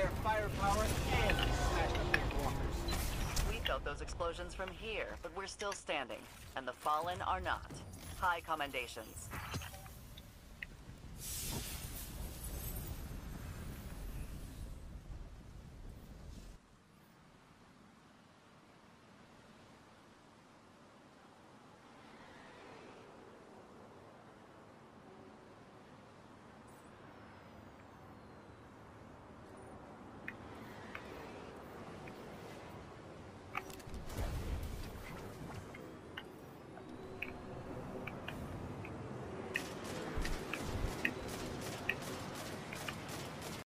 their firepower and smashed up their walkers. We felt those explosions from here, but we're still standing, and the fallen are not. High commendations.